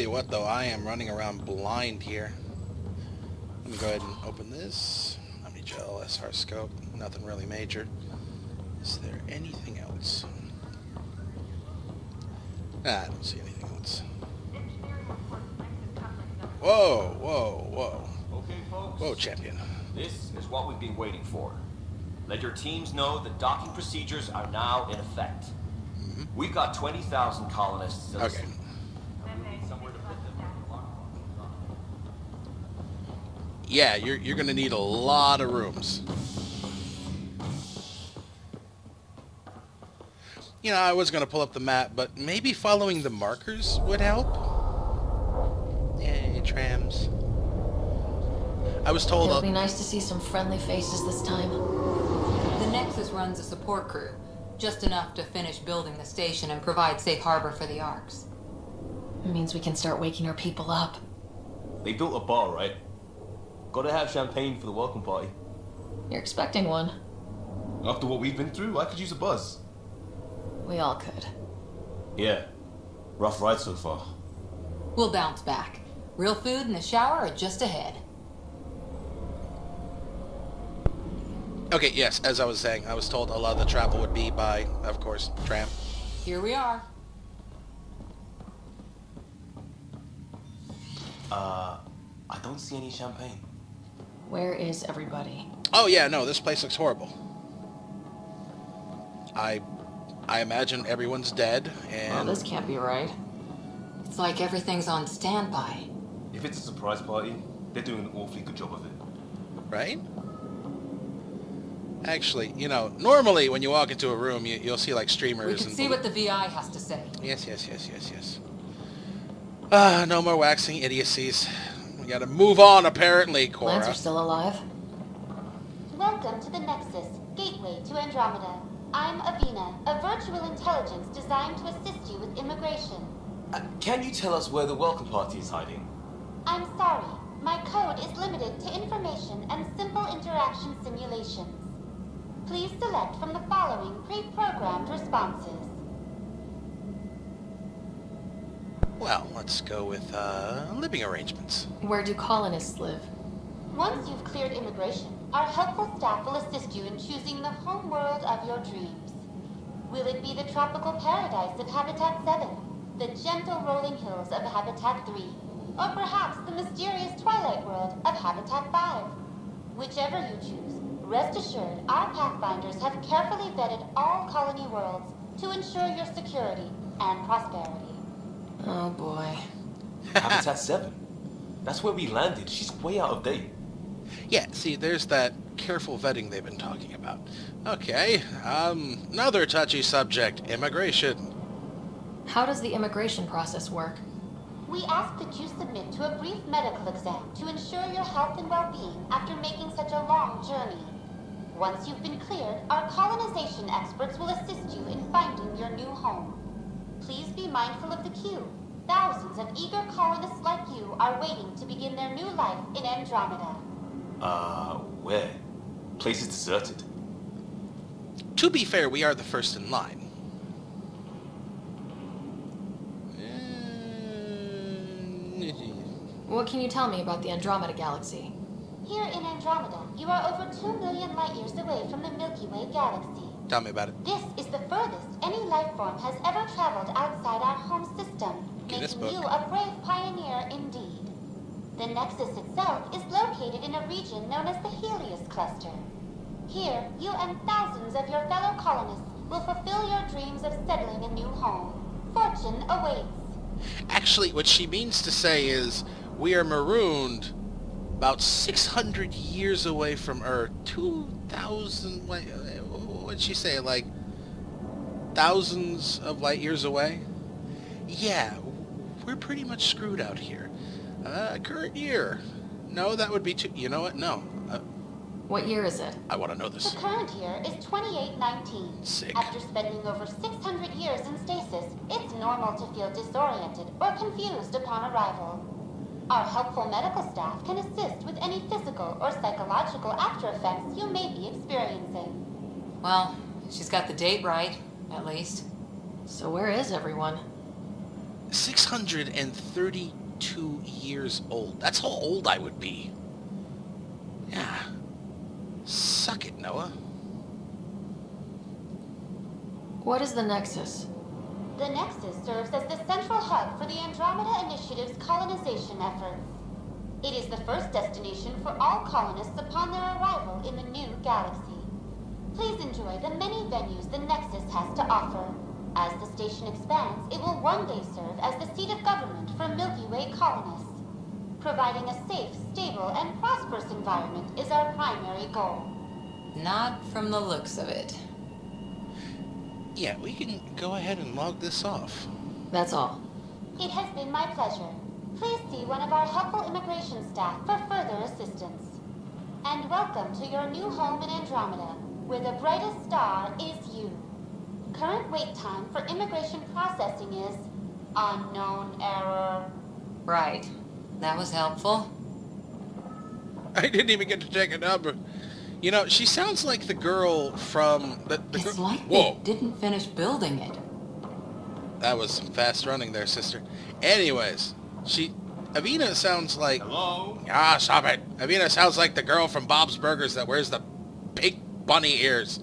you what though, I am running around blind here. Let me go ahead and open this. Omni gel, SR scope, nothing really major. Is there anything else? Ah, I don't see anything else. Whoa, whoa, whoa. Okay, folks. Whoa, champion. This is what we've been waiting for. Let your teams know that docking procedures are now in effect. Mm-hmm. We've got 20,000 colonists. Okay. Yeah, you're gonna need a lot of rooms. You know, I was gonna pull up the map, but maybe following the markers would help. Yay, trams. I was told it'll be nice to see some friendly faces this time. The Nexus runs a support crew, just enough to finish building the station and provide safe harbor for the Arcs. It means we can start waking our people up. They built a bar, right? Gotta have champagne for the welcome party. You're expecting one. After what we've been through, I could use a buzz. We all could. Yeah. Rough ride so far. We'll bounce back. Real food and a shower are just ahead. Okay, yes, as I was saying, I was told a lot of the travel would be by, of course, tram. Here we are. I don't see any champagne. Where is everybody? Oh yeah, no, this place looks horrible. I imagine everyone's dead and... Well, this can't be right. It's like everything's on standby. If it's a surprise party, they're doing an awfully good job of it. Right? Actually, you know, normally when you walk into a room, you'll see like streamers and... We can see what the VI has to say. Yes, yes, yes, yes, yes. Ah, no more waxing idiocies. You gotta move on, apparently, Cora. Plants are still alive. Welcome to the Nexus, gateway to Andromeda. I'm Avina, a virtual intelligence designed to assist you with immigration. Can you tell us where the welcome party is hiding? I'm sorry. My code is limited to information and simple interaction simulations. Please select from the following pre-programmed responses. Well, let's go with, living arrangements. Where do colonists live? Once you've cleared immigration, our helpful staff will assist you in choosing the home world of your dreams. Will it be the tropical paradise of Habitat 7, the gentle rolling hills of Habitat 3, or perhaps the mysterious twilight world of Habitat 5? Whichever you choose, rest assured our Pathfinders have carefully vetted all colony worlds to ensure your security and prosperity. Oh boy. Habitat 7. That's where we landed. She's way out of date. Yeah, see, there's that careful vetting they've been talking about. Okay, another touchy subject, immigration. How does the immigration process work? We ask that you submit to a brief medical exam to ensure your health and well-being after making such a long journey. Once you've been cleared, our colonization experts will assist you in finding your new home. Please be mindful of the queue. Thousands of eager colonists like you are waiting to begin their new life in Andromeda. Where? Place is deserted. To be fair, we are the first in line. What can you tell me about the Andromeda Galaxy? Here in Andromeda, you are over 2 million light years away from the Milky Way Galaxy. Tell me about it. This is the furthest any life form has ever traveled outside our home system, making you a brave pioneer indeed. The Nexus itself is located in a region known as the Helios Cluster. Here, you and thousands of your fellow colonists will fulfill your dreams of settling a new home. Fortune awaits. Actually, what she means to say is, we are marooned about 600 years away from Earth, 2,000... What'd she say, like thousands of light years away? Yeah, we're pretty much screwed out here. Current year. No, that would be too... You know what? No. What year is it? I want to know this. The current year is 2819. Sick. After spending over 600 years in stasis, it's normal to feel disoriented or confused upon arrival. Our helpful medical staff can assist with any physical or psychological after effects you may be experiencing. Well, she's got the date right, at least. So where is everyone? 632 years old. That's how old I would be. Yeah. Suck it, Noah. What is the Nexus? The Nexus serves as the central hub for the Andromeda Initiative's colonization efforts. It is the first destination for all colonists upon their arrival in the new galaxy. Please enjoy the many venues the Nexus has to offer. As the station expands, it will one day serve as the seat of government for Milky Way colonists. Providing a safe, stable, and prosperous environment is our primary goal. Not from the looks of it. Yeah, we can go ahead and log this off. That's all. It has been my pleasure. Please see one of our helpful immigration staff for further assistance. And welcome to your new home in Andromeda, where the brightest star is you. Current wait time for immigration processing is unknown error. Right. That was helpful. I didn't even get to check it out, but you know, she sounds like the girl from the It's like whoa. They didn't finish building it. That was some fast running there, sister. Anyways, Avina sounds like hello? Ah, stop it. Avina sounds like the girl from Bob's Burgers that wears the big bunny ears.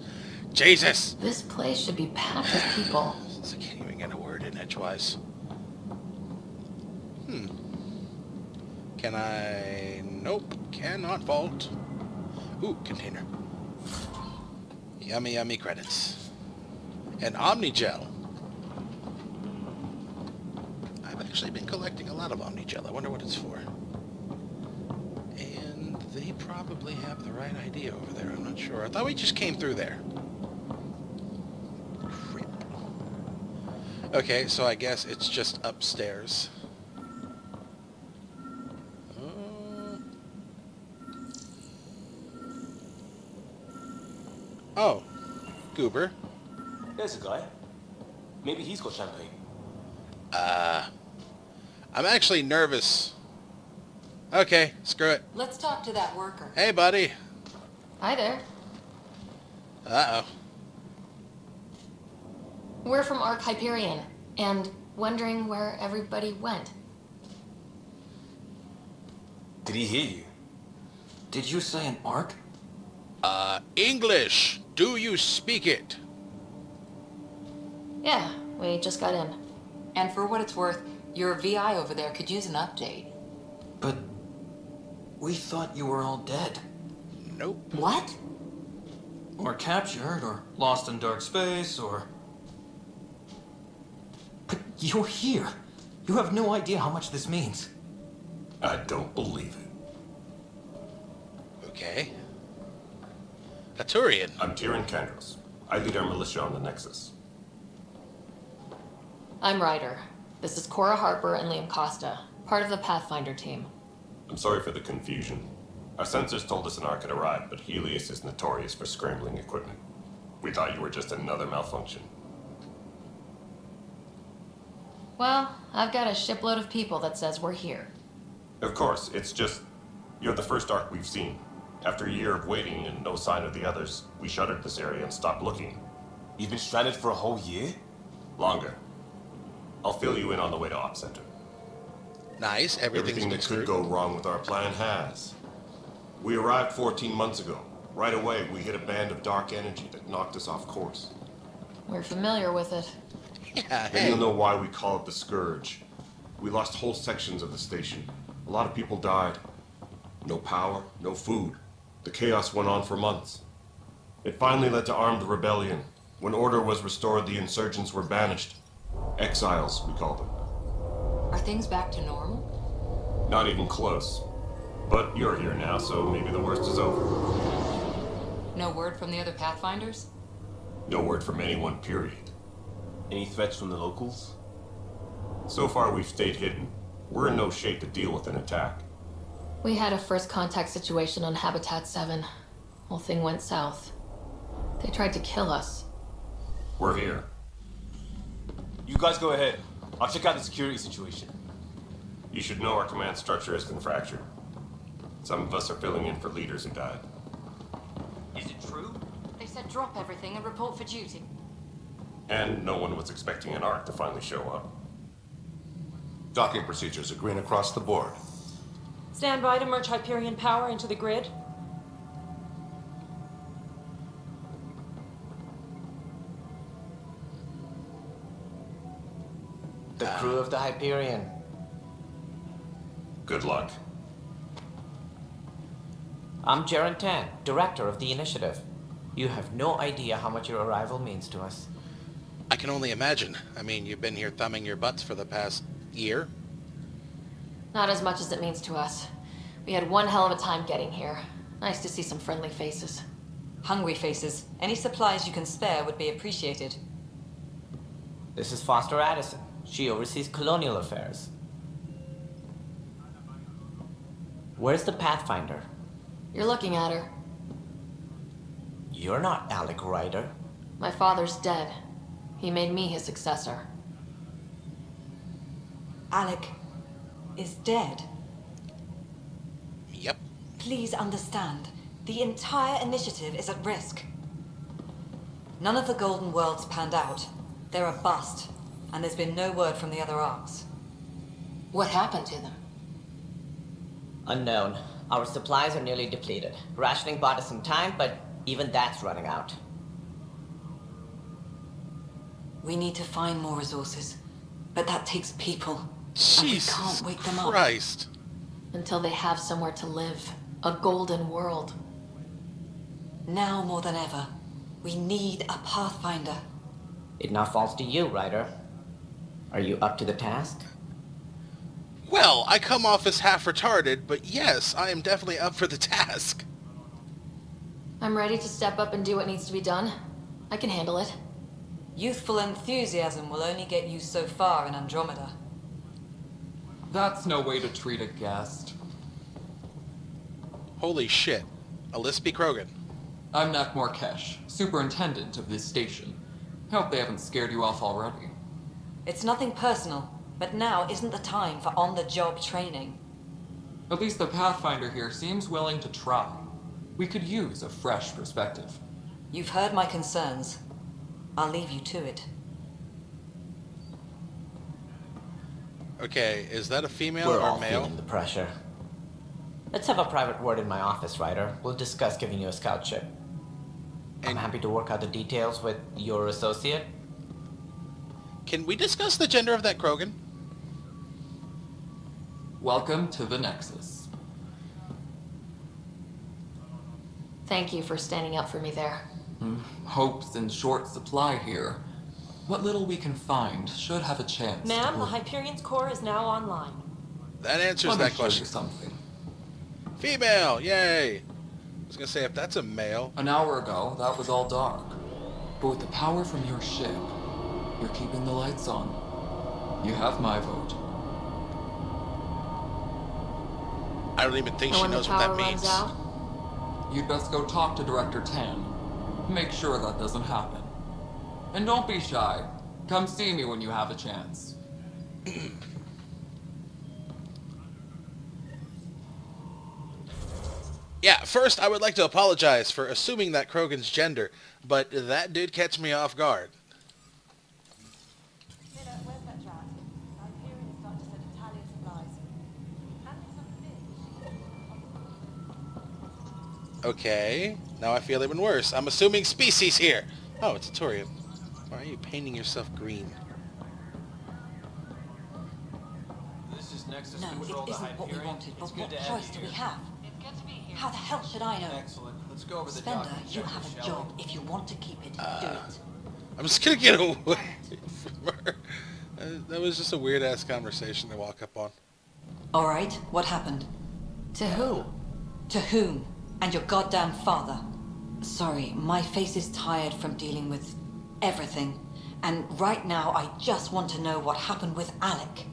Jesus! This place should be packed with people. I can't even get a word in edgewise. Hmm. Can I... Nope. Cannot vault. Ooh, container. Yummy, yummy credits. And Omni gel. I've actually been collecting a lot of Omni gel. I wonder what it's for. And they probably have the right idea over there. I'm not sure. I thought we just came through there. Okay, so I guess it's just upstairs. Oh, Goober. There's a guy. Maybe he's got champagne. I'm actually nervous. Okay, screw it. Let's talk to that worker. Hey, buddy. Hi there. Uh-oh. We're from Arc Hyperion, and wondering where everybody went. Did he hear you? Did you say an Arc? English! Do you speak it? Yeah, we just got in. And for what it's worth, your VI over there could use an update. But... we thought you were all dead. Nope. What? Or captured, or lost in dark space, or... But you're here. You have no idea how much this means. I don't believe it. Okay. A Turian. I'm Tiran Kandros. I lead our militia on the Nexus. I'm Ryder. This is Cora Harper and Liam Costa, part of the Pathfinder team. I'm sorry for the confusion. Our sensors told us an Arc had arrived, but Helios is notorious for scrambling equipment. We thought you were just another malfunction. Well, I've got a shipload of people that says we're here. Of course, it's just... you're the first Arc we've seen. After a year of waiting and no sign of the others, we shuttered this area and stopped looking. You've been stranded for a whole year? Longer. I'll fill you in on the way to Op Center. Nice, everything that could go wrong with our plan has. We arrived 14 months ago. Right away, we hit a band of dark energy that knocked us off course. We're familiar with it. Yeah, hey. And you'll know why we call it the Scourge. We lost whole sections of the station. A lot of people died. No power, no food. The chaos went on for months. It finally led to armed rebellion. When order was restored, the insurgents were banished. Exiles, we called them. Are things back to normal? Not even close. But you're here now, so maybe the worst is over. No word from the other Pathfinders? No word from anyone, period. Any threats from the locals? So far, we've stayed hidden. We're in no shape to deal with an attack. We had a first contact situation on Habitat 7. Whole thing went south. They tried to kill us. We're here. You guys go ahead. I'll check out the security situation. You should know our command structure has been fractured. Some of us are filling in for leaders who died. Is it true? They said drop everything and report for duty. And no one was expecting an Arc to finally show up. Docking procedures are green across the board. Stand by to merge Hyperion power into the grid. The crew of the Hyperion. Good luck. I'm Jarun Tann, director of the initiative. You have no idea how much your arrival means to us. I can only imagine. I mean, you've been here thumbing your butts for the past year. Not as much as it means to us. We had one hell of a time getting here. Nice to see some friendly faces. Hungry faces. Any supplies you can spare would be appreciated. This is Foster Addison. She oversees colonial affairs. Where's the Pathfinder? You're looking at her. You're not Alec Ryder. My father's dead. He made me his successor. Alec is dead? Yep. Please understand, the entire initiative is at risk. None of the Golden Worlds panned out. They're a bust, and there's been no word from the other arcs. What happened to them? Unknown. Our supplies are nearly depleted. Rationing bought us some time, but even that's running out. We need to find more resources, but that takes people. Jesus and we can't wake them Christ. Up. Until they have somewhere to live, a golden world. Now more than ever, we need a Pathfinder. It now falls to you, Ryder. Are you up to the task? Well, I come off as half retarded, but yes, I am definitely up for the task. I'm ready to step up and do what needs to be done. I can handle it. Youthful enthusiasm will only get you so far in Andromeda. That's no way to treat a guest. Holy shit. Alispi Krogan. I'm Nakmor Kesh, superintendent of this station. Hope they haven't scared you off already. It's nothing personal, but now isn't the time for on-the-job training. At least the Pathfinder here seems willing to try. We could use a fresh perspective. You've heard my concerns. I'll leave you to it. Okay, is that a female or male? We're all feeling the pressure. Let's have a private word in my office, Ryder. We'll discuss giving you a scoutship. I'm happy to work out the details with your associate. Can we discuss the gender of that Krogan? Welcome to the Nexus. Thank you for standing up for me there. Hope's in short supply here. What little we can find should have a chance. Ma'am, the Hyperion's core is now online. That answers that question. Something. Female, yay! I was gonna say, if that's a male... An hour ago, that was all dark. But with the power from your ship, you're keeping the lights on. You have my vote. I don't even think she knows what that means. You'd best go talk to Director Tann. Make sure that doesn't happen. And don't be shy. Come see me when you have a chance. Yeah, first I would like to apologize for assuming that Krogan's gender, but that did catch me off guard. Okay, now I feel even worse. I'm assuming species here. Oh, it's a Turian. Why are you painting yourself green? This is Nexus. No, it isn't what we wanted, but what choice do we have? How the hell should I know? Excellent. Let's go over the Spender, you have a job. If you want to keep it, do it. I'm just gonna get away from her. That was just a weird-ass conversation to walk up on. All right, what happened? To who? To whom? And your goddamn father. Sorry, my face is tired from dealing with everything. And right now, I just want to know what happened with Alec.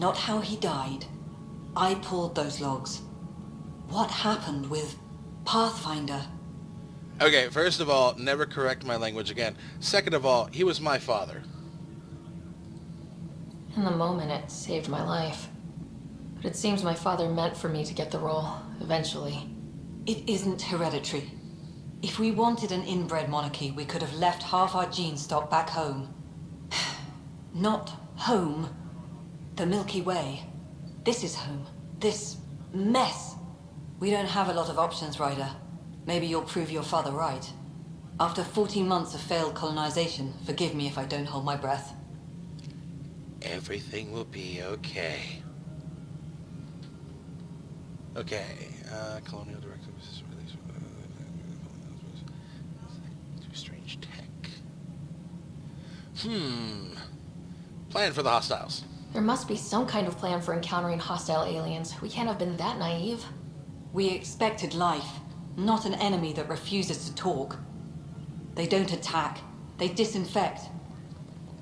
Not how he died. I pulled those logs. What happened with Pathfinder? Okay, first of all, never correct my language again. Second of all, he was my father. In the moment, it saved my life. But it seems my father meant for me to get the role, eventually. It isn't hereditary. If we wanted an inbred monarchy, we could have left half our gene stock back home. Not home, The Milky Way. This is home. This mess. We don't have a lot of options, Ryder. Maybe you'll prove your father right. After 14 months of failed colonization, forgive me if I don't hold my breath. Everything will be okay. Okay, colonial directive is released. Too strange tech. Plan for the hostiles. There must be some kind of plan for encountering hostile aliens. We can't have been that naive. We expected life, not an enemy that refuses to talk. They don't attack, they disinfect.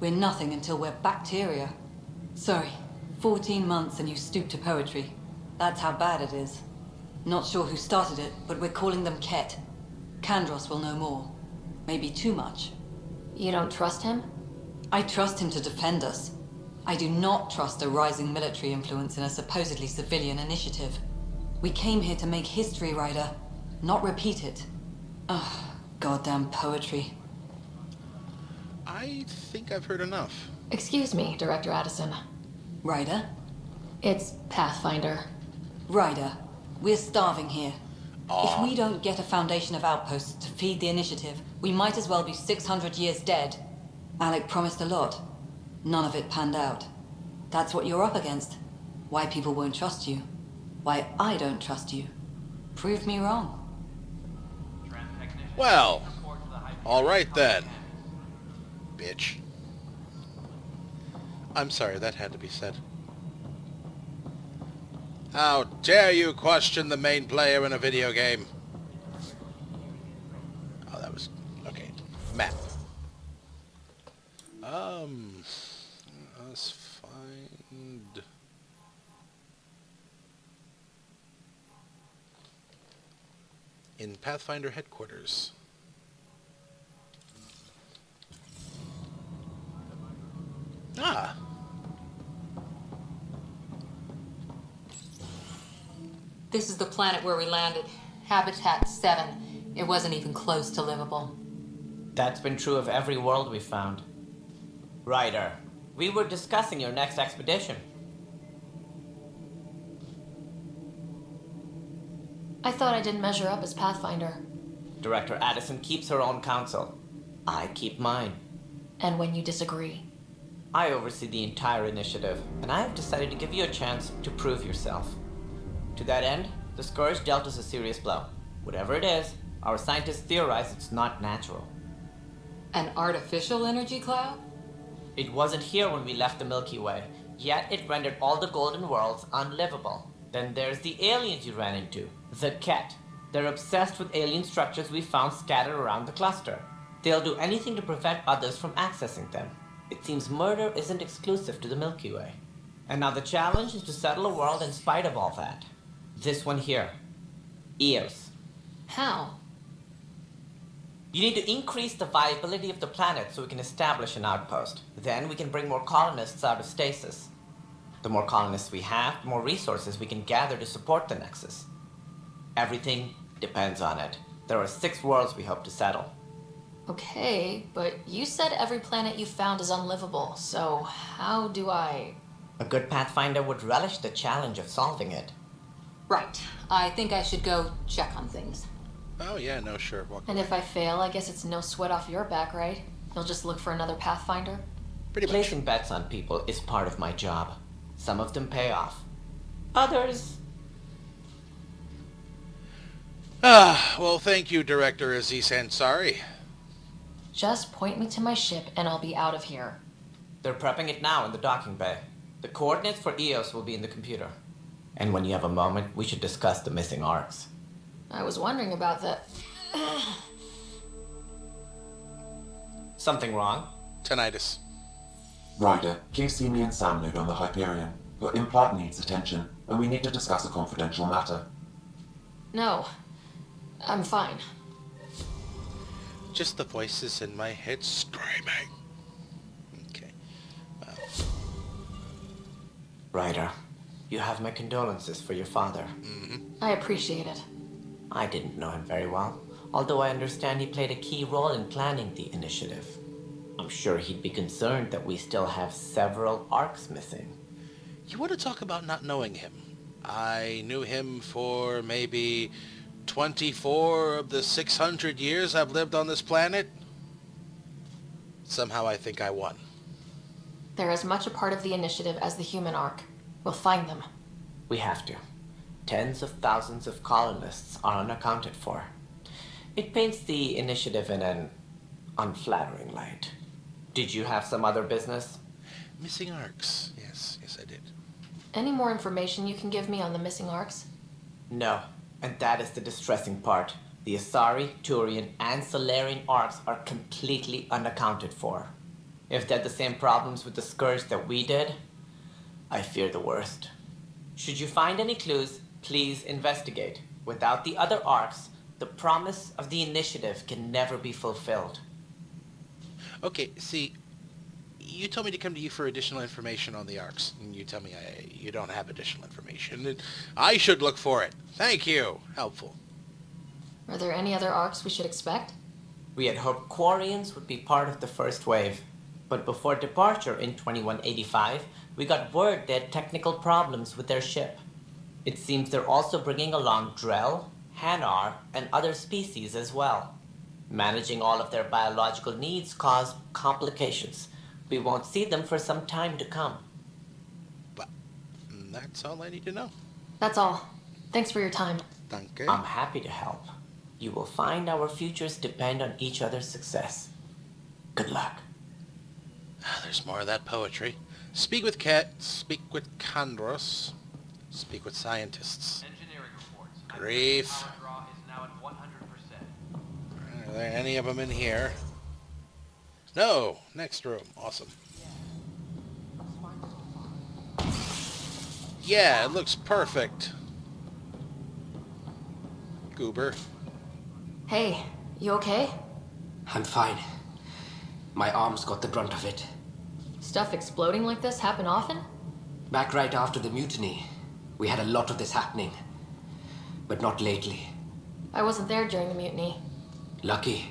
We're nothing until we're bacteria. Sorry, 14 months and you stoop to poetry. That's how bad it is. Not sure who started it, but we're calling them Kett. Kandros will know more. Maybe too much. You don't trust him? I trust him to defend us. I do not trust a rising military influence in a supposedly civilian initiative. We came here to make history, Ryder, not repeat it. Ugh, goddamn poetry. I think I've heard enough. Excuse me, Director Addison. Ryder? It's Pathfinder. Ryder, we're starving here. Aww. If we don't get a foundation of outposts to feed the initiative, we might as well be 600 years dead. Alec promised a lot. None of it panned out. That's what you're up against. Why people won't trust you. Why I don't trust you. Prove me wrong. Well, all right then, bitch. I'm sorry, that had to be said. How dare you question the main player in a video game? Oh, that was... okay. Map. Let's find... in Pathfinder headquarters. Ah! This is the planet where we landed. Habitat 7. It wasn't even close to livable. That's been true of every world we found. Ryder, we were discussing your next expedition. I thought I didn't measure up as Pathfinder. Director Addison keeps her own counsel. I keep mine. And when you disagree? I oversee the entire initiative, and I have decided to give you a chance to prove yourself. To that end, the Scourge dealt us a serious blow. Whatever it is, our scientists theorize it's not natural. An artificial energy cloud? It wasn't here when we left the Milky Way, yet it rendered all the golden worlds unlivable. Then there's the aliens you ran into, the Kett. They're obsessed with alien structures we found scattered around the cluster. They'll do anything to prevent others from accessing them. It seems murder isn't exclusive to the Milky Way. And now the challenge is to settle a world in spite of all that. This one here. Eos. How? You need to increase the viability of the planet so we can establish an outpost. Then we can bring more colonists out of stasis. The more colonists we have, the more resources we can gather to support the Nexus. Everything depends on it. There are 6 worlds we hope to settle. Okay, but you said every planet you found is unlivable, so how do I... A good Pathfinder would relish the challenge of solving it. Right. I think I should go check on things. Oh yeah, no, sure. Walk and away. If I fail, I guess it's no sweat off your back, right? You'll just look for another Pathfinder? Pretty much. Placing bets on people is part of my job. Some of them pay off. Others... well, thank you, Director Aziz Ansari. Just point me to my ship and I'll be out of here. They're prepping it now in the docking bay. The coordinates for Eos will be in the computer. And when you have a moment, we should discuss the missing arcs. I was wondering about that. Something wrong? Tinnitus. Ryder, please see me and Sam load on the Hyperion. Your implant needs attention, and we need to discuss a confidential matter. No. I'm fine. Just the voices in my head screaming. Ryder, you have my condolences for your father. I appreciate it. I didn't know him very well, although I understand he played a key role in planning the initiative. I'm sure he'd be concerned that we still have several arcs missing. You want to talk about not knowing him? I knew him for maybe 24 of the 600 years I've lived on this planet. Somehow I think I won. They're as much a part of the initiative as the human arc. We'll find them. We have to. Tens of thousands of colonists are unaccounted for. It paints the initiative in an unflattering light. Did you have some other business? Missing arcs. Yes, I did. Any more information you can give me on the missing arcs? No, and that is the distressing part. The Asari, Turian, and Salarian arcs are completely unaccounted for. If they had the same problems with the Scourge that we did, I fear the worst. Should you find any clues, please investigate. Without the other arcs, the promise of the initiative can never be fulfilled. Okay, see, you told me to come to you for additional information on the arcs, and you tell me you don't have additional information, and I should look for it. Thank you. Helpful. Are there any other arcs we should expect? We had hoped Quarians would be part of the first wave, but before departure in 2185, we got word they had technical problems with their ship. It seems they're also bringing along Drell, Hanar, and other species as well. Managing all of their biological needs caused complications. We won't see them for some time to come. But that's all I need to know. That's all. Thanks for your time. Thank you. I'm happy to help. You will find our futures depend on each other's success. Good luck. There's more of that poetry. Speak with Kett, speak with Kandros, speak with scientists. Engineering reports. Grief. Power draw is now at 100%. Are there any of them in here? No. Next room. Awesome. Yeah, it looks perfect. Goober. Hey, you okay? I'm fine. My arms got the brunt of it. Stuff exploding like this happen often? Back right after the mutiny, we had a lot of this happening. But not lately. I wasn't there during the mutiny. Lucky.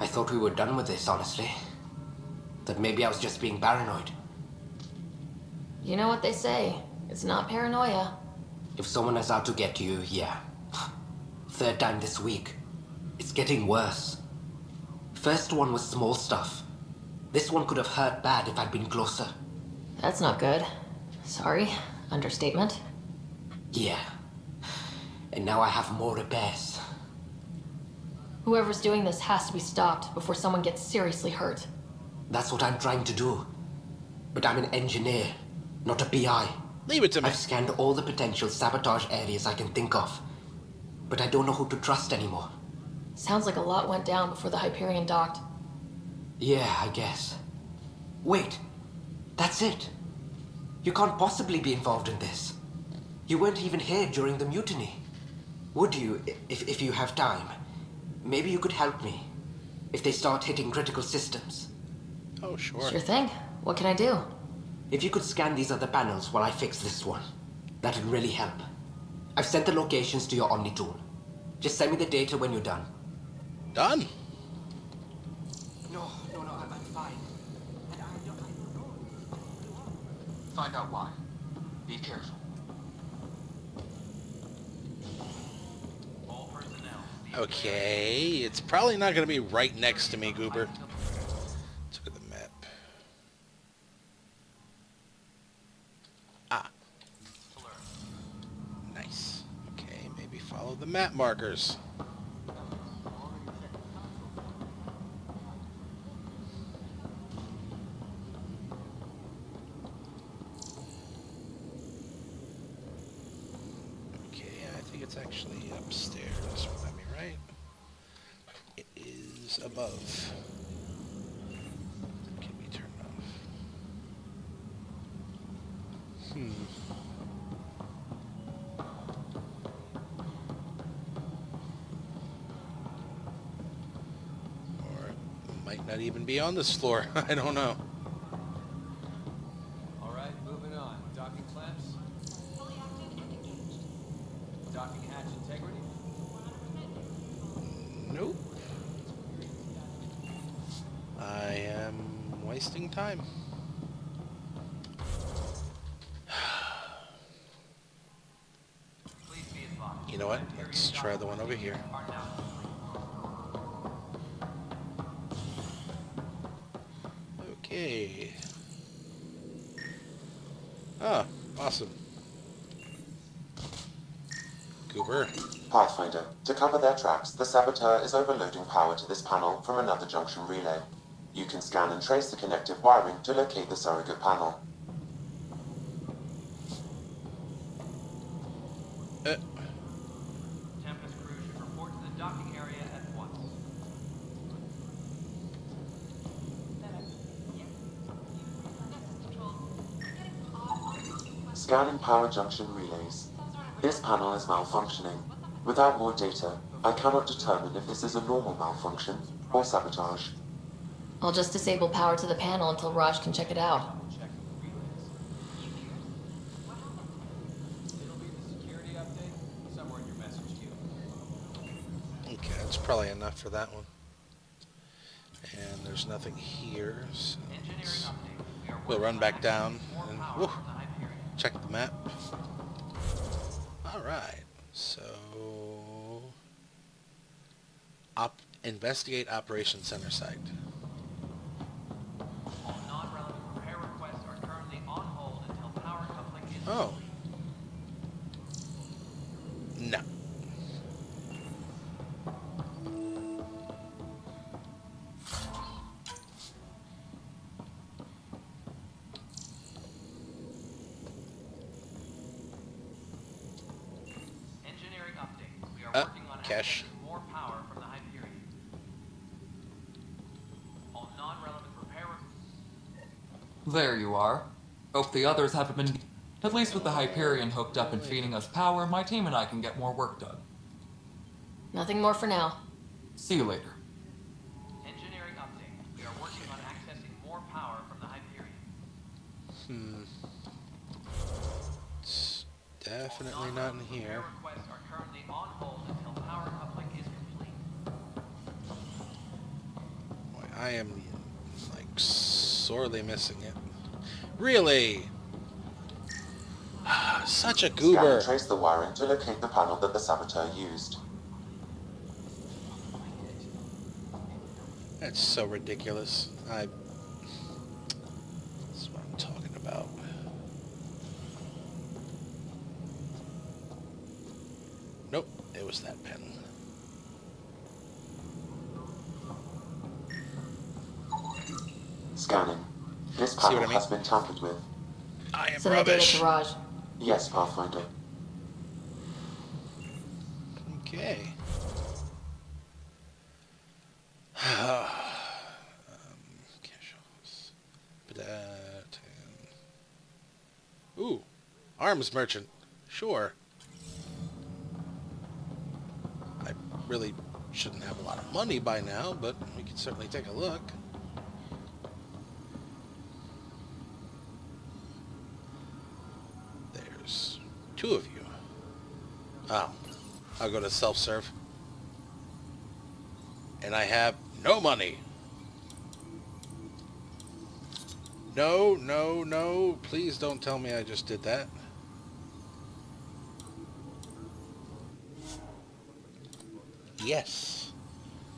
I thought we were done with this, honestly. That maybe I was just being paranoid. You know what they say. It's not paranoia. If someone is out to get you, yeah. Third time this week. It's getting worse. First one was small stuff. This one could have hurt bad if I'd been closer. That's not good. Sorry. Understatement. Yeah. And now I have more repairs. Whoever's doing this has to be stopped before someone gets seriously hurt. That's what I'm trying to do. But I'm an engineer, not a PI. Leave it to me. I've scanned all the potential sabotage areas I can think of. But I don't know who to trust anymore. Sounds like a lot went down before the Hyperion docked. Yeah, I guess. Wait, that's it. You can't possibly be involved in this. You weren't even here during the mutiny. Would you, if you have time? Maybe you could help me, if they start hitting critical systems. Oh, sure. Sure thing. What can I do? If you could scan these other panels while I fix this one, that'd really help. I've sent the locations to your Omnitool. Just send me the data when you're done. Done? Find out why. Be careful. All personnel. Okay, it's probably not going to be right next to me, Goober. Let's look at the map. Ah. Nice. Okay, maybe follow the map markers. Above. Can we turn off? Or it might not even be on this floor. I don't know. All right, moving on. Docking clamps. Fully active and engaged. Docking hatch integrity. Nope. I am wasting time. know what? Let's try the one over here. Okay. Ah, awesome. Goober. Pathfinder, to cover their tracks, the saboteur is overloading power to this panel from another junction relay. You can scan and trace the connective wiring to locate the surrogate panel. Tempest crew should report to the docking area at once. Scanning power junction relays. This panel is malfunctioning. Without more data, I cannot determine if this is a normal malfunction or sabotage. I'll just disable power to the panel until Raj can check it out. It'll be the security update somewhere in your message queue. Okay, that's probably enough for that one. And there's nothing here, so we'll run back down and woo, check the map. Alright, so investigate Operation Center Site. All non-relevant repair requests are currently on hold until power coupling is complete. No. Kesh. More power from the Hyperion. All non-relevant repair. There you are. Hope the others haven't been. At least with the Hyperion hooked up and feeding us power, my team and I can get more work done. Nothing more for now. See you later. Engineering update. We are working on accessing more power from the Hyperion. It's definitely not in here. Requests are currently on hold until power coupling is complete. Boy, I am like sorely missing it. Really? Such a goober. Scan and trace the wiring to locate the panel that the saboteur used. That's so ridiculous. That's what I'm talking about. Nope, it was that pen. Scanning. This panel has been tampered with. I am rubbish. Yes, Pathfinder. Okay. Ooh, arms merchant. Sure. Really shouldn't have a lot of money by now, but we can certainly take a look. There's two of you. Oh, I'll go to self-serve. And I have no money. No, no, no. Please don't tell me I just did that. Yes,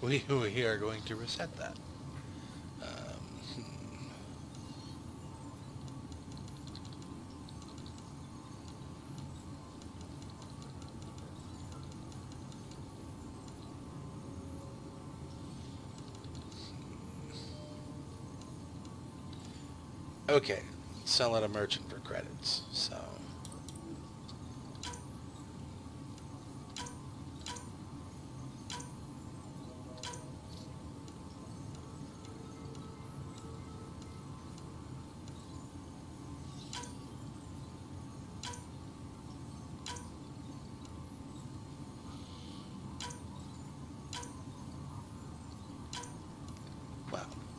we are going to reset that. Okay, sell at a merchant for credits, so...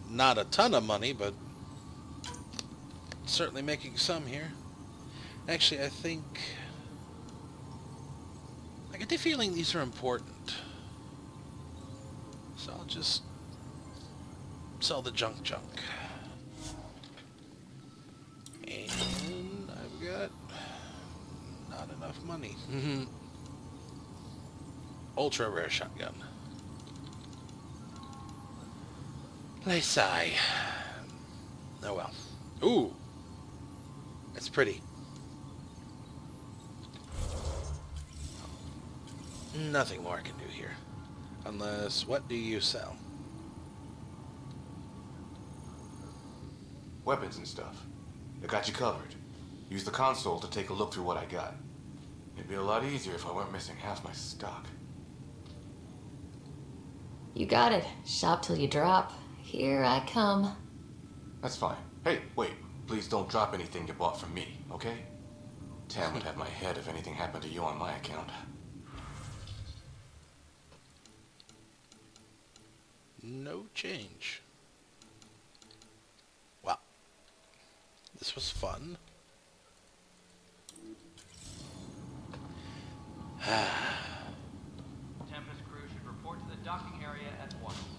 Not a ton of money, but certainly making some here. Actually, I think... I get the feeling these are important. So I'll just sell the junk. And I've got not enough money. ultra rare shotgun. Lesai. Oh well. Ooh! That's pretty. Nothing more I can do here. Unless, what do you sell? Weapons and stuff. I got you covered. Use the console to take a look through what I got. It'd be a lot easier if I weren't missing half my stock. You got it. Shop till you drop. Here I come. That's fine. Hey, wait. Please don't drop anything you bought from me, okay? Tam would have my head if anything happened to you on my account. No change. Wow. This was fun. Tempest crew should report to the docking area at once.